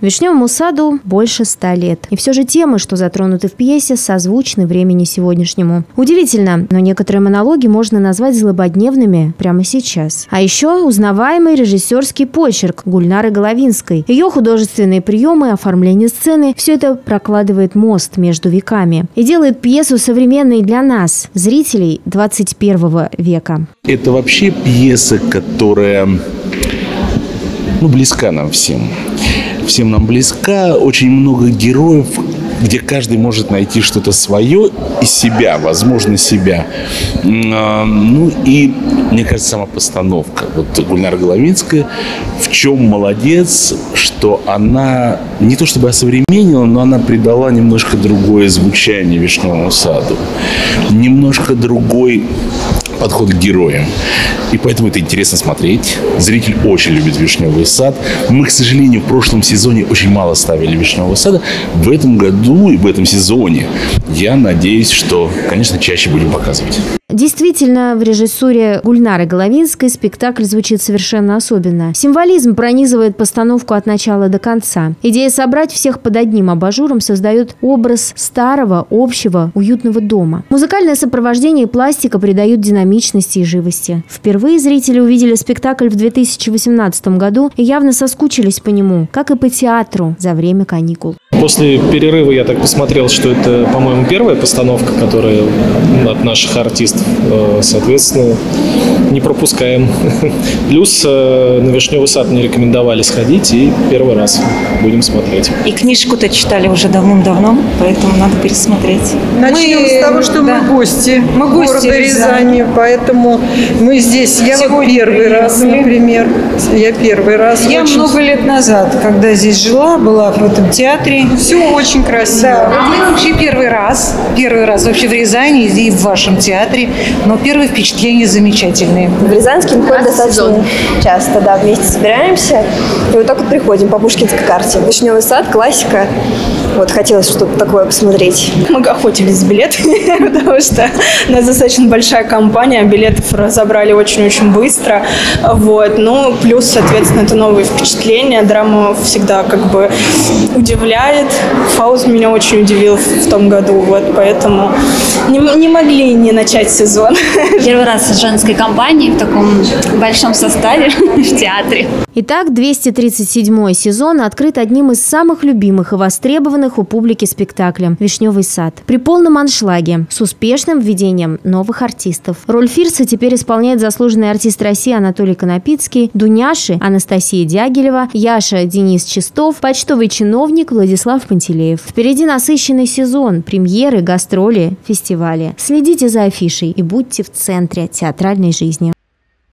Вишневому саду больше 100 лет. И все же темы, что затронуты в пьесе, созвучны времени сегодняшнему. Удивительно, но некоторые монологи можно назвать злободневными прямо сейчас. А еще узнаваемый режиссерский почерк Гульнары Головинской. Ее художественные приемы, оформление сцены – все это прокладывает мост между веками и делает пьесу современной для нас, зрителей 21 века. Это вообще пьеса, которая близка нам всем. Всем нам близка, очень много героев, где каждый может найти что-то свое и себя, возможно, себя. Ну и, мне кажется, сама постановка. Вот Гульнара Головинская в чем молодец, что она не то чтобы осовременила, но она придала немножко другое звучание Вишневому саду, немножко другой подход к героям. И поэтому это интересно смотреть. Зритель очень любит Вишневый сад. Мы, к сожалению, в прошлом сезоне очень мало ставили Вишневого сада. В этом году и в этом сезоне я надеюсь, что, конечно, чаще будем показывать. Действительно, в режиссуре Гульнары Головинской спектакль звучит совершенно особенно. Символизм пронизывает постановку от начала до конца. Идея собрать всех под одним абажуром создает образ старого, общего, уютного дома. Музыкальное сопровождение и пластика придают динамичности и живости. Впервые зрители увидели спектакль в 2018 году и явно соскучились по нему, как и по театру за время каникул. После перерыва я так посмотрел, что это, по-моему, первая постановка, которая от наших артистов, соответственно, не пропускаем. Плюс на Вишневый сад мне рекомендовали сходить, и первый раз будем смотреть. И книжку-то читали уже давным-давно, поэтому надо пересмотреть. Начнем с того, что да, мы гости города Рязани, поэтому мы здесь. Я сегодня вот первый раз, например. Я первый раз. Я очень... много лет назад, когда здесь жила, была в этом театре. Все очень красиво. Да. А мы вообще первый раз вообще в Рязани и в вашем театре, но первые впечатления замечательные. В Рязанский мы ходим достаточно часто, да, вместе собираемся, и вот так вот приходим по пушкинской карте. Вишневый сад, классика, вот хотелось что-то такое посмотреть. Мы охотились с билетами, потому что у нас достаточно большая компания, билетов разобрали очень-очень быстро, вот, ну, плюс, соответственно, это новые впечатления, драма всегда как бы удивляет, Фауст меня очень удивил в том году, вот, поэтому не могли не начать сезон. Первый раз с женской компанией в таком большом составе в театре. Итак, 237-й сезон открыт одним из самых любимых и востребованных у публики спектаклем «Вишневый сад». При полном аншлаге, с успешным введением новых артистов. Роль Фирса теперь исполняет заслуженный артист России Анатолий Конопицкий, Дуняши Анастасия Дягилева, Яша Денис Чистов, почтовый чиновник Владислав Пантелеев. Впереди насыщенный сезон, премьеры, гастроли, фестивали. Следите за афишей и будьте в центре театральной жизни.